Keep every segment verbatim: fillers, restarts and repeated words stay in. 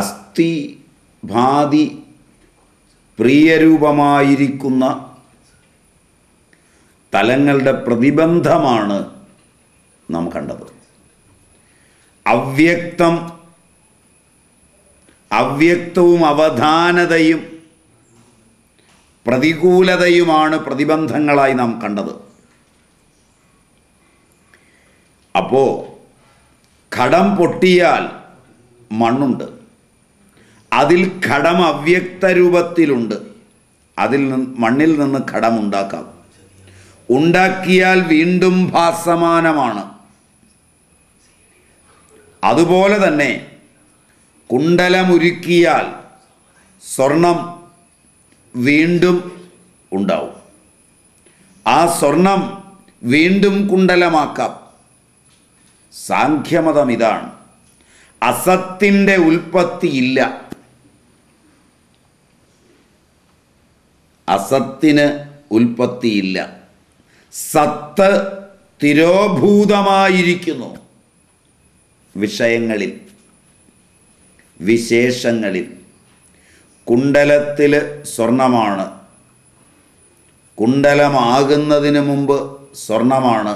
അസ്ഥി ഭാതി പ്രിയരൂപമായിരിക്കുന്ന തലങ്ങളുടെ പ്രതിബന്ധമാണ് നാം കണ്ടത്. അവ്യക്തം അവ്യക്തവും അവധാനതയും പ്രതികൂലതയുമാണ് പ്രതിബന്ധങ്ങളായി നാം കണ്ടത്. അപ്പോൾ ഘടം പൊട്ടിയാൽ മണ്ണുണ്ട്, അതിൽ ഘടം അവ്യക്ത രൂപത്തിലുണ്ട്, അതിൽ നിന്ന് മണ്ണിൽ നിന്ന് ഘടം ഉണ്ടാക്കാം, ഉണ്ടാക്കിയാൽ വീണ്ടും ഭാസമാനമാണ്. അതുപോലെ തന്നെ കുണ്ടലമുരുക്കിയാൽ സ്വർണം വീണ്ടും ഉണ്ടാവും, ആ സ്വർണം വീണ്ടും കുണ്ടലമാക്കാം. സാഖ്യമതം ഇതാണ്. അസത്തിൻ്റെ ഉൽപ്പത്തിയില്ല, അസത്തിന് ഉൽപ്പത്തിയില്ല. സത്ത് തിരോഭൂതമായിരിക്കുന്നു വിഷയങ്ങളിൽ, വിശേഷങ്ങളിൽ. കുണ്ടലത്തിൽ സ്വർണമാണ്, കുണ്ടലമാകുന്നതിന് മുമ്പ് സ്വർണമാണ്.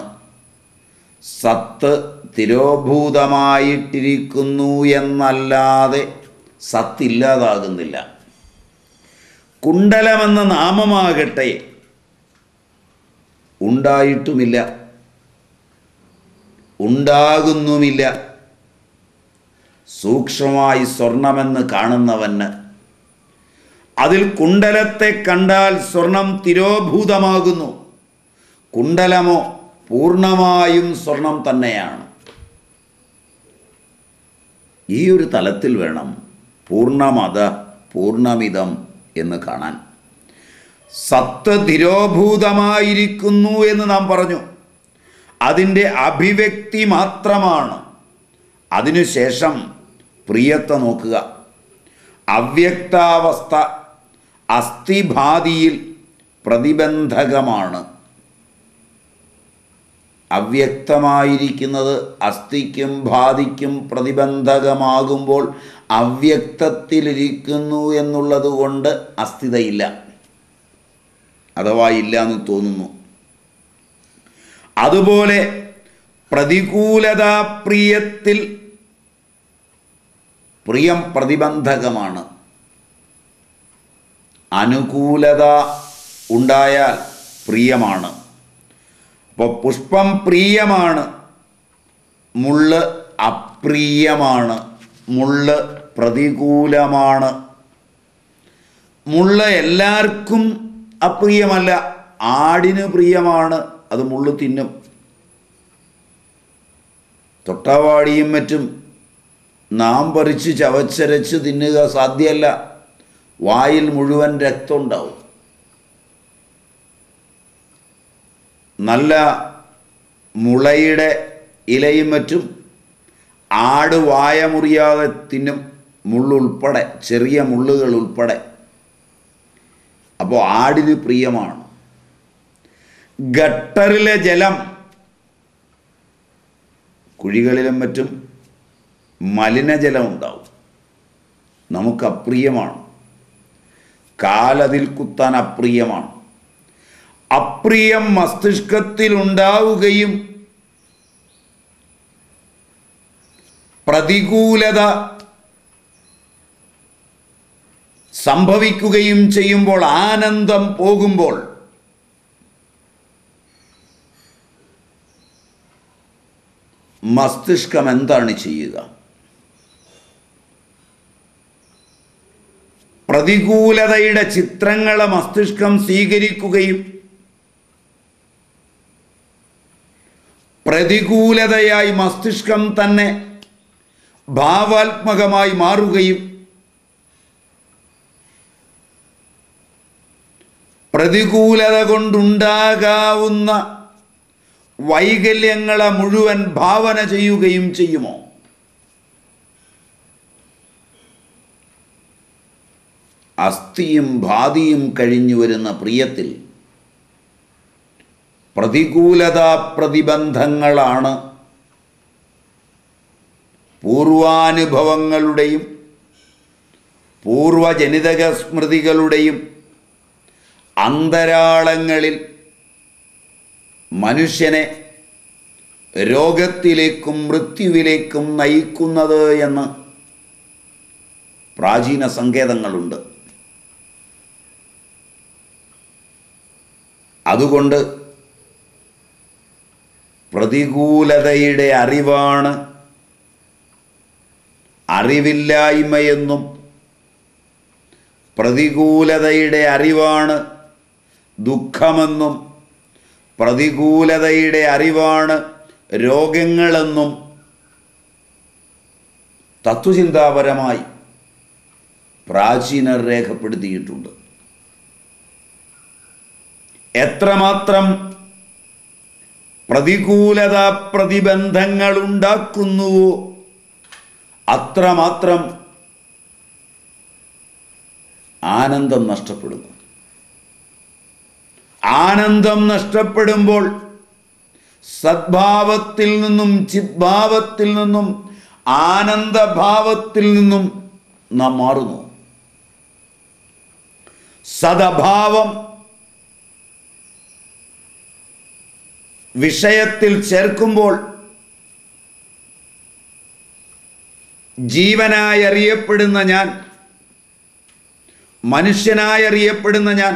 സത്ത് തിരോഭൂതമായിട്ടിരിക്കുന്നു എന്നല്ലാതെ സത്തില്ലാതാകുന്നില്ല. കുണ്ടലമെന്ന നാമമാകട്ടെ ഉണ്ടായിട്ടുമില്ല, ഉണ്ടാകുന്നുമില്ല. സൂക്ഷ്മമായി സ്വർണമെന്ന് കാണുന്നവന് അതിൽ കുണ്ടലത്തെ കണ്ടാൽ സ്വർണം തിരോഭൂതമാകുന്നു. കുണ്ടലമോ പൂർണ്ണമായും സ്വർണം തന്നെയാണ്. ഈ ഒരു തലത്തിൽ വേണം പൂർണ്ണമത പൂർണ്ണമിതം എന്ന് കാണാൻ. സത്ത് തിരോഭൂതമായിരിക്കുന്നു എന്ന് നാം പറഞ്ഞു. അതിൻ്റെ അഭിവ്യക്തി മാത്രമാണ്. അതിനുശേഷം പ്രിയത്തെ നോക്കുക. അവ്യക്താവസ്ഥ അസ്ഥിഭാതിയിൽ പ്രതിബന്ധകമാണ്. അവ്യക്തമായിരിക്കുന്നത് അസ്ഥിക്കും ഭാതിക്കും പ്രതിബന്ധകമാകുമ്പോൾ അവ്യക്തത്തിലിരിക്കുന്നു എന്നുള്ളത് കൊണ്ട് അസ്ഥിതയില്ല, അഥവാ ഇല്ല എന്ന് തോന്നുന്നു. അതുപോലെ പ്രതികൂലതാപ്രിയത്തിൽ പ്രിയം പ്രതിബന്ധകമാണ്. അനുകൂലത ഉണ്ടായാൽ പ്രിയമാണ്. അപ്പോൾ പുഷ്പം പ്രിയമാണ്, മുള്ള് അപ്രിയമാണ്, മുള്ള് പ്രതികൂലമാണ്. മുള്ള് എല്ലാവർക്കും അപ്രിയമല്ല. ആടിന് പ്രിയമാണ്, അത് മുള്ള് തിന്നും. തൊട്ടാവാടിയും മറ്റും നാം പറിച്ച് ചവച്ചരച്ച് തിന്നുക സാധ്യമല്ല, വായിൽ മുഴുവൻ രക്തം ഉണ്ടാവും. നല്ല മുളയുടെ ഇലയും മറ്റും ആട് വായ മുറിയാതെ തിന്നും, മുള്ളുൾപ്പെടെ, ചെറിയ മുള്ളുകൾ ഉൾപ്പെടെ. അപ്പോൾ ആടിന് പ്രിയമാണ്. ഗട്ടറിലെ ജലം, കുഴികളിലും മറ്റും മലിനജലം ഉണ്ടാവും, നമുക്ക് അപ്രിയമാണ്. കാലതിൽ കുത്താൻ അപ്രിയമാണ്. അപ്രിയം മസ്തിഷ്കത്തിലുണ്ടാവുകയും പ്രതികൂലത സംഭവിക്കുകയും ചെയ്യുമ്പോൾ, ആനന്ദം പോകുമ്പോൾ, മസ്തിഷ്കം എന്താണ് ചെയ്യുക? പ്രതികൂലതയുടെ ചിത്രങ്ങളെ മസ്തിഷ്കം സ്വീകരിക്കുകയും പ്രതികൂലതയായി മസ്തിഷ്കം തന്നെ ഭാവാത്മകമായി മാറുകയും പ്രതികൂലത കൊണ്ടുണ്ടാകാവുന്ന വൈകല്യങ്ങളെ മുഴുവൻ ഭാവന ചെയ്യുകയും ചെയ്യുമോ? അസ്ഥിയും ഭാതിയും കഴിഞ്ഞു വരുന്ന പ്രിയത്തിൽ പ്രതികൂലതാ പ്രതിബന്ധങ്ങളാണ് പൂർവാനുഭവങ്ങളുടെയും പൂർവജനിതക സ്മൃതികളുടെയും അന്തരാളങ്ങളിൽ മനുഷ്യനെ രോഗത്തിലേക്കും മൃത്യുവിലേക്കും നയിക്കുന്നത് എന്ന് പ്രാചീന സങ്കേതങ്ങളുണ്ട്. അതുകൊണ്ട് പ്രതികൂലതയുടെ അറിവാണ് അറിവില്ലായ്മയെന്നും പ്രതികൂലതയുടെ അറിവാണ് ദുഃഖമെന്നും പ്രതികൂലതയുടെ അറിവാണ് രോഗങ്ങളെന്നും തത്വചിന്താപരമായി പ്രാചീനർ രേഖപ്പെടുത്തിയിട്ടുണ്ട്. എത്രമാത്രം പ്രതികൂലത പ്രതിബന്ധങ്ങളുണ്ടാക്കുന്നുവോ അത്രമാത്രം ആനന്ദം നഷ്ടപ്പെടുന്നു. ആനന്ദം നഷ്ടപ്പെടുമ്പോൾ സദ്ഭാവത്തിൽ നിന്നും ചിദ്ഭാവത്തിൽ നിന്നും ആനന്ദഭാവത്തിൽ നിന്നും നാം മാറുന്നു. സദഭാവം വിഷയത്തിൽ ചേർക്കുമ്പോൾ ജീവനായി അറിയപ്പെടുന്ന ഞാൻ, മനുഷ്യനായി അറിയപ്പെടുന്ന ഞാൻ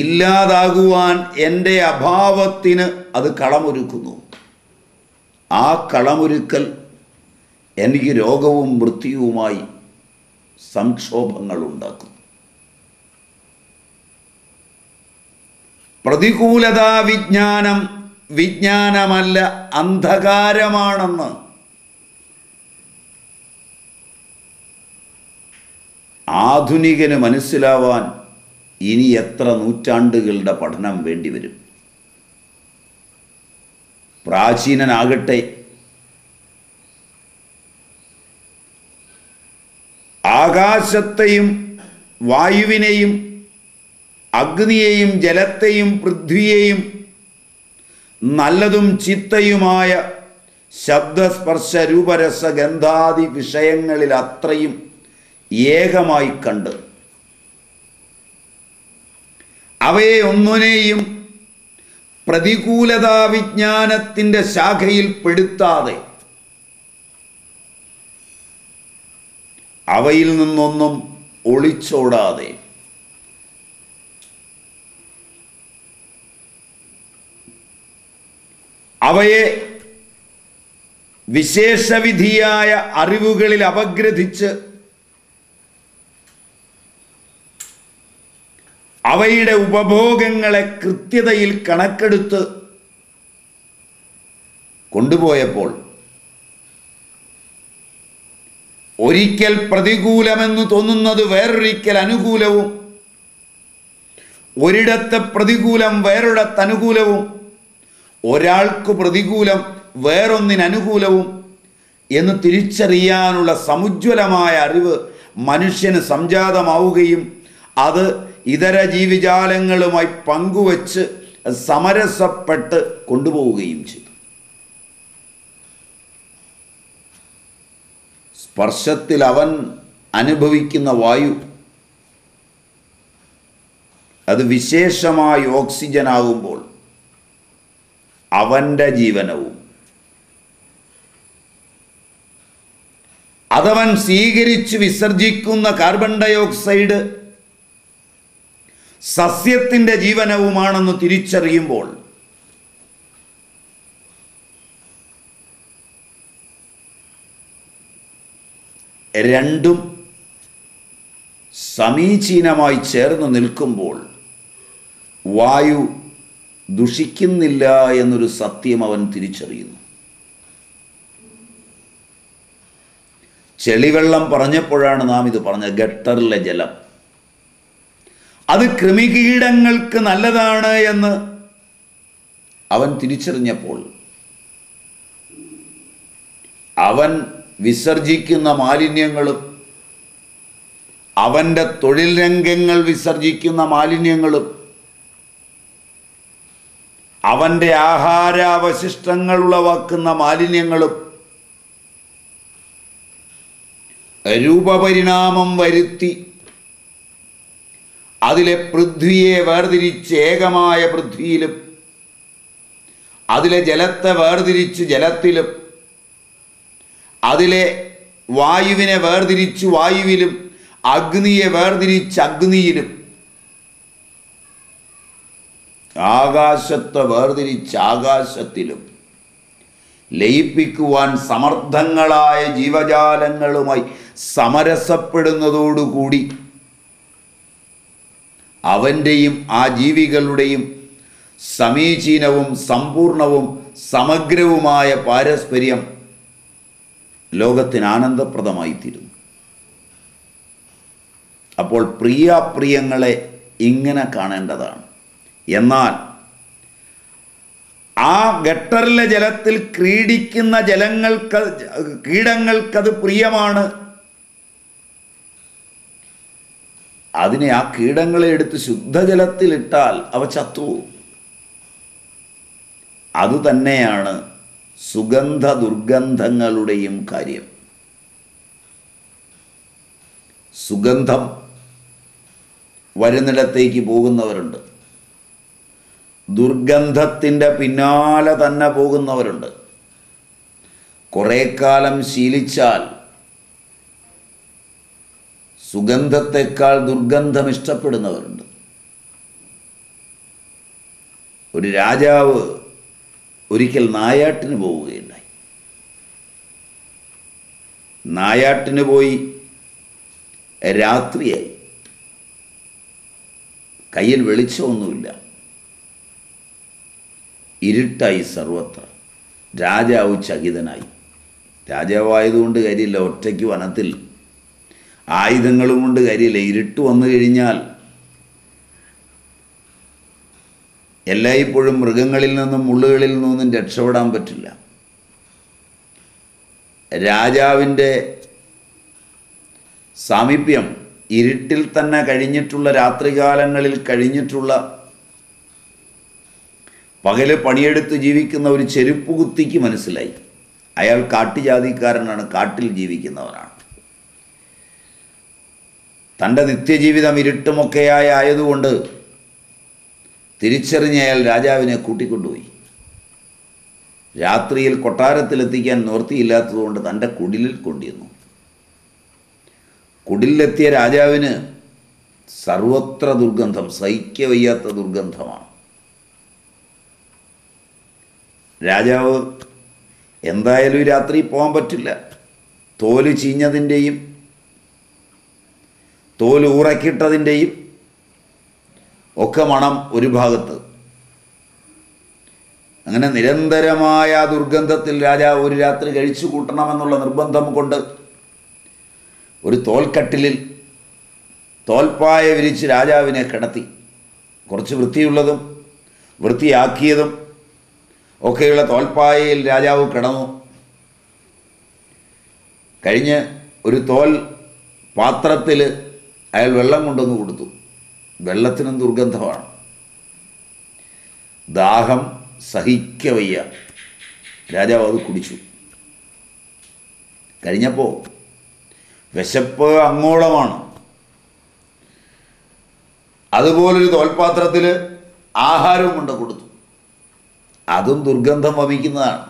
ഇല്ലാതാകുവാൻ എൻ്റെ അഭാവത്തിന് അത് കളമൊരുക്കുന്നു. ആ കളമൊരുക്കൽ എനിക്ക് രോഗവും മൃത്യുവുമായി സംക്ഷോഭങ്ങൾ ഉണ്ടാക്കുന്നു. പ്രതികൂലതാ വിജ്ഞാനം വിജ്ഞാനമല്ല, അന്ധകാരമാണെന്ന് ആധുനികന് മനസ്സിലാവാൻ ഇനി എത്ര നൂറ്റാണ്ടുകളുടെ പഠനം വേണ്ടിവരും? പ്രാചീനനാകട്ടെ ആകാശത്തെയും വായുവിനെയും അഗ്നിയെയും ജലത്തെയും പൃഥ്വിയെയും നല്ലതും ചിത്തയുമായ ശബ്ദസ്പർശ രൂപരസ ഗന്ധാദി വിഷയങ്ങളിൽ അത്രയും ഏകമായി കണ്ട് അവയെ ഒന്നിനെയും പ്രതികൂലതാ വിജ്ഞാനത്തിൻ്റെ ശാഖയിൽ പെടുത്താതെ അവയിൽ നിന്നൊന്നും ഒളിച്ചോടാതെ അവയെ വിശേഷവിധിയായ അറിവുകളിൽ അപഗ്രഥിച്ച് അവയുടെ ഉപഭോഗങ്ങളെ കൃത്യതയിൽ കണക്കെടുത്ത് കൊണ്ടുപോയപ്പോൾ ഒരിക്കൽ പ്രതികൂലമെന്ന് തോന്നുന്നത് വേറൊരിക്കൽ അനുകൂലവും, ഒരിടത്ത് പ്രതികൂലം വേറൊരിടത്ത് അനുകൂലവും, ഒരാൾക്ക് പ്രതികൂലം വേറൊന്നിന് അനുകൂലവും എന്ന് തിരിച്ചറിയാനുള്ള സമുജ്വലമായ അറിവ് മനുഷ്യന് സംജാതമാവുകയും അത് ഇതര ജീവിജാലങ്ങളുമായി പങ്കുവച്ച് സമരസപ്പെട്ട് കൊണ്ടുപോവുകയും ചെയ്തു. സ്പർശത്തിൽ അവൻ അനുഭവിക്കുന്ന വായു അത് വിശേഷമായി ഓക്സിജൻ ആകുമ്പോൾ അവൻ്റെ ജീവനവും അതവൻ സ്വീകരിച്ച് വിസർജിക്കുന്ന കാർബൺ ഡയോക്സൈഡ് സസ്യത്തിൻ്റെ ജീവനവുമാണെന്ന് തിരിച്ചറിയുമ്പോൾ രണ്ടും സമീചീനമായി ചേർന്ന് നിൽക്കുമ്പോൾ വായു ദുഷിക്കുന്നില്ല എന്നൊരു സത്യം അവൻ തിരിച്ചറിയുന്നു. ചെളിവെള്ളം പറഞ്ഞപ്പോഴാണ് നാം ഇത് പറഞ്ഞത്. ഗട്ടറിലെ ജലം അത് കൃമികീടങ്ങൾക്ക് നല്ലതാണ് എന്ന് അവൻ തിരിച്ചറിഞ്ഞപ്പോൾ അവൻ വിസർജിക്കുന്ന മാലിന്യങ്ങളും അവൻ്റെ തൊഴിൽ രംഗങ്ങൾ വിസർജിക്കുന്ന മാലിന്യങ്ങളും അവൻ്റെ ആഹാരാവശിഷ്ടങ്ങൾ ഉളവാക്കുന്ന മാലിന്യങ്ങളും രൂപപരിണാമം വരുത്തി അതിലെ പൃഥ്വിയെ വേർതിരിച്ച് ഏകമായ പൃഥ്വിയിലും അതിലെ ജലത്തെ വേർതിരിച്ച് ജലത്തിലും അതിലെ വായുവിനെ വേർതിരിച്ച് വായുവിലും അഗ്നിയെ വേർതിരിച്ച് അഗ്നിയിലും ആകാശത്തെ വേർതിരിച്ച് ആകാശത്തിലും ലയിപ്പിക്കുവാൻ സമർത്ഥങ്ങളായ ജീവജാലങ്ങളുമായി സമരസപ്പെടുന്നതോടുകൂടി അവൻ്റെയും ആ ജീവികളുടെയും സമീചീനവും സമ്പൂർണവും സമഗ്രവുമായ പാരസ്പര്യം ലോകത്തിന് ആനന്ദപ്രദമായിത്തീരുന്നു. അപ്പോൾ പ്രിയാപ്രിയങ്ങളെ ഇങ്ങനെ കാണേണ്ടതാണ്. എന്നാൽ ആ ഗട്ടറിലെ ജലത്തിൽ ക്രീഡിക്കുന്ന ജലങ്ങൾക്ക് കീടങ്ങൾക്കത് പ്രിയമാണ്. അതിനെ ആ കീടങ്ങളെ എടുത്ത് ശുദ്ധജലത്തിലിട്ടാൽ അവ ചത്തുപോകും. അതുതന്നെയാണ് സുഗന്ധ ദുർഗന്ധങ്ങളുടെയും കാര്യം. സുഗന്ധം വരുന്നിടത്തേക്ക് പോകുന്നവരുണ്ട്, ദുർഗന്ധത്തിൻ്റെ പിന്നാലെ തന്നെ പോകുന്നവരുണ്ട്. കുറേ കാലം ശീലിച്ചാൽ സുഗന്ധത്തെക്കാൾ ദുർഗന്ധം ഇഷ്ടപ്പെടുന്നവരുണ്ട്. ഒരു രാജാവ് ഒരിക്കൽ നായാട്ടിന് പോവുകയുണ്ടായി. നായാട്ടിന് പോയി രാത്രിയായി, കയ്യിൽ വെളിച്ചമൊന്നുമില്ല, ഇരുട്ടായി സർവത്ര. രാജാവ് ചകിതനായി. രാജാവായതുകൊണ്ട് കാര്യമില്ല, ഒറ്റയ്ക്ക് വനത്തിൽ ആയുധങ്ങളും കൊണ്ട് കാര്യമില്ല. ഇരുട്ട് വന്നു കഴിഞ്ഞാൽ എല്ലായ്പ്പോഴും മൃഗങ്ങളിൽ നിന്നും മുള്ളുകളിൽ നിന്നും രക്ഷപ്പെടാൻ പറ്റില്ല. രാജാവിൻ്റെ സാമീപ്യം ഇരുട്ടിൽ തന്നെ കഴിഞ്ഞിട്ടുള്ള രാത്രികാലങ്ങളിൽ കഴിഞ്ഞിട്ടുള്ള പകല് പണിയെടുത്ത് ജീവിക്കുന്ന ഒരു ചെരുപ്പ് കുത്തിക്ക് മനസ്സിലായി അയാൾ കാട്ടുജാതിക്കാരനാണ്, കാട്ടിൽ ജീവിക്കുന്നവനാണ്. തൻ്റെ നിത്യജീവിതം ഇരുട്ടുമൊക്കെയായ ആയതുകൊണ്ട് തിരിച്ചറിഞ്ഞ അയാൾ രാജാവിനെ കൂട്ടിക്കൊണ്ടുപോയി. രാത്രിയിൽ കൊട്ടാരത്തിലെത്തിക്കാൻ നിവൃത്തിയില്ലാത്തതുകൊണ്ട് തൻ്റെ കുടിലിൽ കൊണ്ടിരുന്നു. കുടിലെത്തിയ രാജാവിന് സർവത്ര ദുർഗന്ധം, സഹിക്കവയ്യാത്ത ദുർഗന്ധമാണ്. രാജാവ് എന്തായാലും രാത്രി പോകാൻ പറ്റില്ല, തോല് ചീഞ്ഞതിൻ്റെയും തോല് ഊറക്കിട്ടതിൻ്റെയും ഒക്കെ മണം ഒരു ഭാഗത്ത്. അങ്ങനെ നിരന്തരമായ ആ ദുർഗന്ധത്തിൽ രാജാവ് ഒരു രാത്രി കഴിച്ചു കൂട്ടണമെന്നുള്ള നിർബന്ധം കൊണ്ട് ഒരു തോൽക്കട്ടിലിൽ തോൽപ്പായ വിരിച്ച് രാജാവിനെ കിടത്തി. കുറച്ച് വൃത്തിയുള്ളതും വൃത്തിയാക്കിയതും ഒക്കെയുള്ള തോൽപ്പായയിൽ രാജാവ് കിടന്നു. കഴിഞ്ഞ് ഒരു തോൽ പാത്രത്തിൽ അയാൾ വെള്ളം കൊണ്ടുവന്ന് കൊടുത്തു. വെള്ളത്തിനും ദുർഗന്ധമാണ്, ദാഹം സഹിക്കവയ്യ. രാജാവ് അത് കുടിച്ചു. കഴിഞ്ഞപ്പോൾ വിശപ്പ് അങ്ങോളമാണ്. അതുപോലൊരു തോൽപാത്രത്തിൽ ആഹാരം കൊണ്ട് കൊടുത്തു. അതും ദുർഗന്ധം വമിക്കുന്നതാണ്.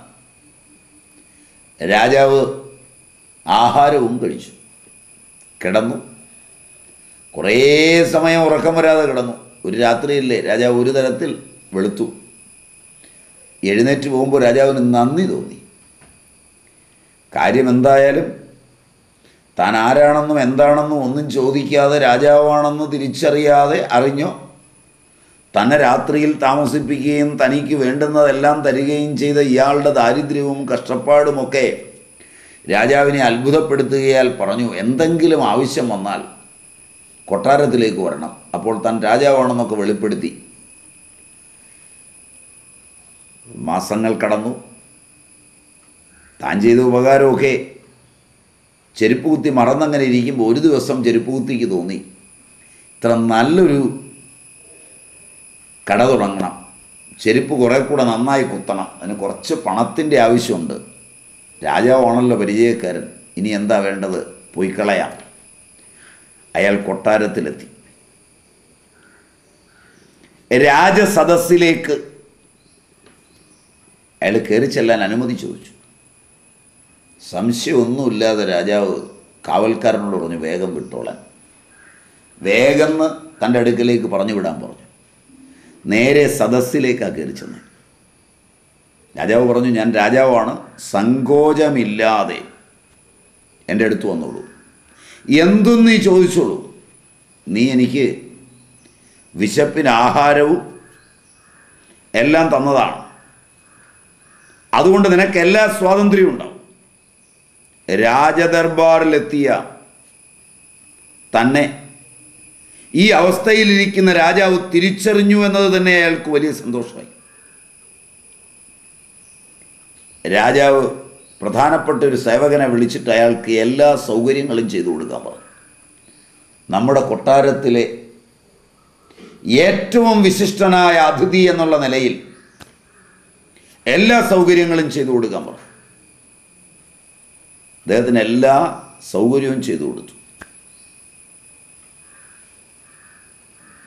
രാജാവ് ആഹാരവും കഴിച്ചു, കിടന്നു. കുറേ സമയം ഉറക്കം വരാതെ കിടന്നു. ഒരു രാത്രിയില്ലേ രാജാവ് ഒരു തരത്തിൽ വെളുത്തു. എഴുന്നേറ്റ് പോകുമ്പോൾ രാജാവിന് നന്ദി തോന്നി. കാര്യം എന്തായാലും താൻ ആരാണെന്നും എന്താണെന്നും ഒന്നും ചോദിക്കാതെ, രാജാവാണെന്ന് തിരിച്ചറിയാതെ അറിഞ്ഞോ തന്നെ രാത്രിയിൽ താമസിപ്പിക്കുകയും തനിക്ക് വേണ്ടുന്നതെല്ലാം തരികയും ചെയ്ത ഇയാളുടെ ദാരിദ്ര്യവും കഷ്ടപ്പാടുമൊക്കെ രാജാവിനെ അത്ഭുതപ്പെടുത്തുകയാൽ പറഞ്ഞു, എന്തെങ്കിലും ആവശ്യം വന്നാൽ കൊട്ടാരത്തിലേക്ക് വരണം. അപ്പോൾ താൻ രാജാവാണെന്നൊക്കെ വെളിപ്പെടുത്തി. മാസങ്ങൾ കടന്നു. താൻ ചെയ്ത ഉപകാരമൊക്കെ ചെരുപ്പ് കുത്തി മറന്നങ്ങനെ ഇരിക്കുമ്പോൾ ഒരു ദിവസം ചെരുപ്പ് കുത്തിക്ക് തോന്നി, ഇത്ര നല്ലൊരു കട തുടങ്ങണം, ചെരുപ്പ് കുറേ കൂടെ നന്നായി കുത്തണം, അതിന് കുറച്ച് പണത്തിൻ്റെ ആവശ്യമുണ്ട്, രാജാവാണല്ലോ പരിചയക്കാരൻ, ഇനി എന്താ വേണ്ടത്, പോയി കളയാം. അയാൾ കൊട്ടാരത്തിലെത്തി. രാജസദസ്സിലേക്ക് അയാൾ കയറി ചെല്ലാൻ അനുമതി ചോദിച്ചു. സംശയമൊന്നുമില്ലാതെ രാജാവ് കാവൽക്കാരനോട് പറഞ്ഞു വേഗം വിട്ടോളാൻ. വേഗം തൻ്റെ അടുക്കലേക്ക് പറഞ്ഞു വിടാൻ പറഞ്ഞു. നേരെ സദസ്സിലേക്കാണ് കയറി ചെന്ന് രാജാവ് പറഞ്ഞു, ഞാൻ രാജാവാണ്, സങ്കോചമില്ലാതെ എൻ്റെ അടുത്ത് വന്നോളൂ, എന്തും നീ ചോദിച്ചോളൂ, നീ എനിക്ക് വിശപ്പിന് ആഹാരവും എല്ലാം തന്നതാണ്, അതുകൊണ്ട് നിനക്ക് എല്ലാ സ്വാതന്ത്ര്യവും ഉണ്ടാവും. രാജദർബാറിലെത്തിയ തന്നെ ഈ അവസ്ഥയിലിരിക്കുന്ന രാജാവ് തിരിച്ചറിഞ്ഞു എന്നത് തന്നെ അയാൾക്ക് വലിയ സന്തോഷമായി. രാജാവ് പ്രധാനപ്പെട്ട ഒരു സേവകനെ വിളിച്ചിട്ട് അയാൾക്ക് എല്ലാ സൗകര്യങ്ങളും ചെയ്തു കൊടുക്കാൻ പറഞ്ഞു. നമ്മുടെ കൊട്ടാരത്തിലെ ഏറ്റവും വിശിഷ്ടനായ അതിഥി എന്നുള്ള നിലയിൽ എല്ലാ സൗകര്യങ്ങളും ചെയ്തു കൊടുക്കാൻ പറഞ്ഞു. അദ്ദേഹത്തിന് എല്ലാ സൗകര്യവും ചെയ്തു കൊടുത്തു.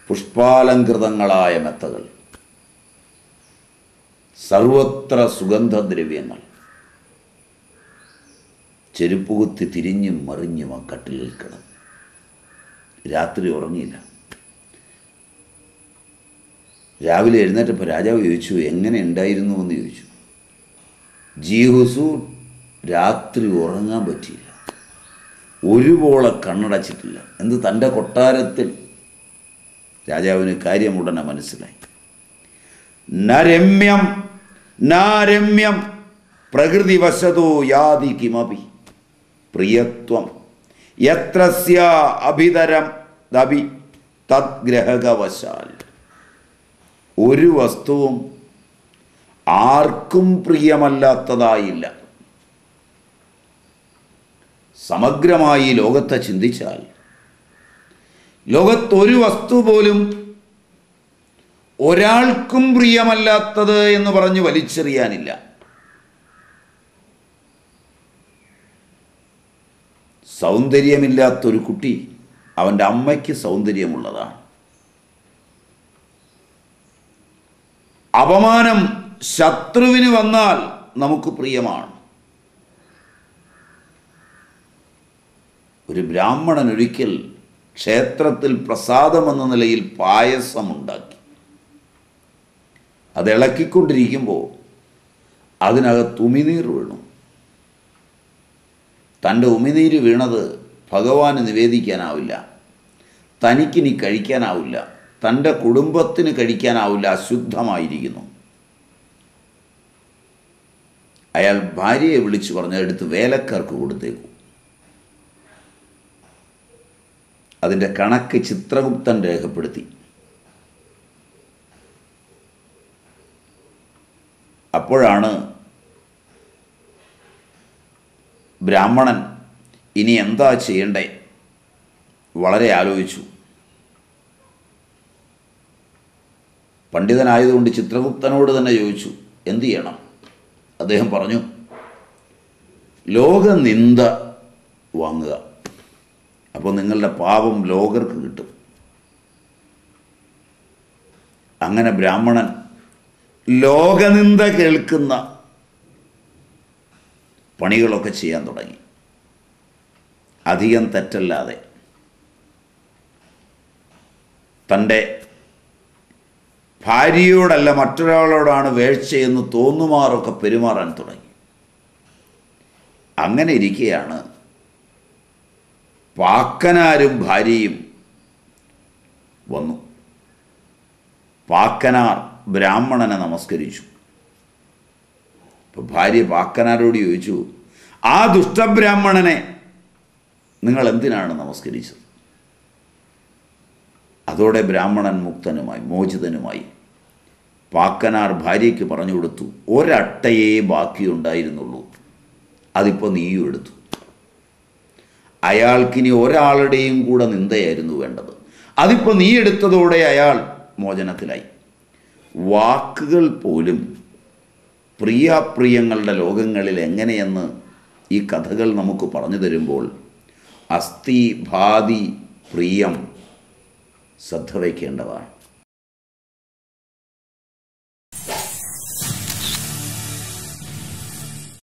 പുഷ്പാലങ്കൃതങ്ങളായ മെത്തകൾ, സർവത്ര സുഗന്ധദ്രവ്യങ്ങൾ, ചെരുപ്പുകുത്തി തിരിഞ്ഞും മറിഞ്ഞും ആ കട്ടിലിൽ കിടന്നു. രാത്രി ഉറങ്ങിയില്ല. രാവിലെ എഴുന്നേറ്റപ്പോൾ രാജാവ് ചോദിച്ചു, എങ്ങനെ ഉണ്ടായിരുന്നു എന്ന് ചോദിച്ചു. ജീഹുസു രാത്രി ഉറങ്ങാൻ പറ്റിയില്ല, ഒരുപോലെ കണ്ണടച്ചിട്ടില്ല. എന്ത് തൻ്റെ കൊട്ടാരത്തിൽ രാജാവിന് കാര്യം ഉടനെ മനസ്സിലായി. നരമ്യം നരമ്യം പ്രകൃതി വശതോ യാതി കിമപി പ്രിയത്വം യത്രസ്യ അഭിതരം ദബി തദ്ഗ്രഹകവശാൽ. ഒരു വസ്തുവും ആർക്കും പ്രിയമല്ലാത്തതായില്ല. സമഗ്രമായി ലോകത്തെ ചിന്തിച്ചാൽ ലോകത്തൊരു വസ്തു പോലും ഒരാൾക്കും പ്രിയമല്ലാത്തത് എന്ന് പറഞ്ഞ് വലിച്ചെറിയാനില്ല. സൗന്ദര്യമില്ലാത്തൊരു കുട്ടി അവൻ്റെ അമ്മയ്ക്ക് സൗന്ദര്യമുള്ളതാണ്. അപമാനം ശത്രുവിന് വന്നാൽ നമുക്ക് പ്രിയമാണ്. ഒരു ബ്രാഹ്മണൻ ഒരിക്കൽ ക്ഷേത്രത്തിൽ പ്രസാദം എന്ന നിലയിൽ പായസമുണ്ടാക്കി. അത് ഇളക്കിക്കൊണ്ടിരിക്കുമ്പോൾ അതിനകത്ത് ഉമിനീർ വീണു. തൻ്റെ ഉമിനീര് വീണത് ഭഗവാന് നിവേദിക്കാനാവില്ല, തനിക്കിനി കഴിക്കാനാവില്ല, തൻ്റെ കുടുംബത്തിന് കഴിക്കാനാവില്ല, അശുദ്ധമായിരിക്കുന്നു. അയാൾ ഭാര്യയെ വിളിച്ചു പറഞ്ഞ് എടുത്ത് വേലക്കാർക്ക് കൊടുത്തേക്കും. അതിൻ്റെ കണക്ക് ചിത്രഗുപ്തൻ രേഖപ്പെടുത്തി. അപ്പോഴാണ് ബ്രാഹ്മണൻ ഇനി എന്താ ചെയ്യണ്ടേ വളരെ ആലോചിച്ചു. പണ്ഡിതനായതുകൊണ്ട് ചിത്രഗുപ്തനോട് തന്നെ ചോദിച്ചു എന്തു ചെയ്യണം. അദ്ദേഹം പറഞ്ഞു, ലോകനിന്ദ വാങ്ങുക, അപ്പോൾ നിങ്ങളുടെ പാപം ലോകർക്ക് കിട്ടും. അങ്ങനെ ബ്രാഹ്മണൻ ലോകനിന്ദ കേൾക്കുന്ന പണികളൊക്കെ ചെയ്യാൻ തുടങ്ങി. അധികം തെറ്റല്ലാതെ തൻ്റെ ഭാര്യയോടല്ല മറ്റൊരാളോടാണ് വേഴ്ചയെന്ന് തോന്നുമാറൊക്കെ പെരുമാറാൻ തുടങ്ങി. അങ്ങനെ ഇരിക്കുകയാണ് പാക്കനാരും ഭാര്യയും വന്നു. പാക്കനാർ ബ്രാഹ്മണനെ നമസ്കരിച്ചു. അപ്പോൾ ഭാര്യ പാക്കനാരോട് ചോദിച്ചു, ആ ദുഷ്ടബ്രാഹ്മണനെ നിങ്ങൾ എന്തിനാണ് നമസ്കരിച്ചത്? അതോടെ ബ്രാഹ്മണൻ മുക്തനുമായി, മോചിതനുമായി. പാക്കനാർ ഭാര്യയ്ക്ക് പറഞ്ഞു കൊടുത്തു, ഒരട്ടയെ ബാക്കിയുണ്ടായിരുന്നുള്ളൂ, അതിപ്പോൾ നീയും എടുത്തു. അയാൾക്കിനി ഒരാളുടെയും കൂടെ നിന്ദയായിരുന്നു വേണ്ടത്, അതിപ്പോൾ നീ എടുത്തതോടെ അയാൾ മോചനത്തിലായി. വാക്കുകൾ പോലും പ്രിയാപ്രിയങ്ങളുടെ ലോകങ്ങളിൽ എങ്ങനെയെന്ന് ഈ കഥകൾ നമുക്ക് പറഞ്ഞു തരുമ്പോൾ അസ്ഥി ഭാതി പ്രിയം ശ്രദ്ധ വയ്ക്കേണ്ടതാണ്.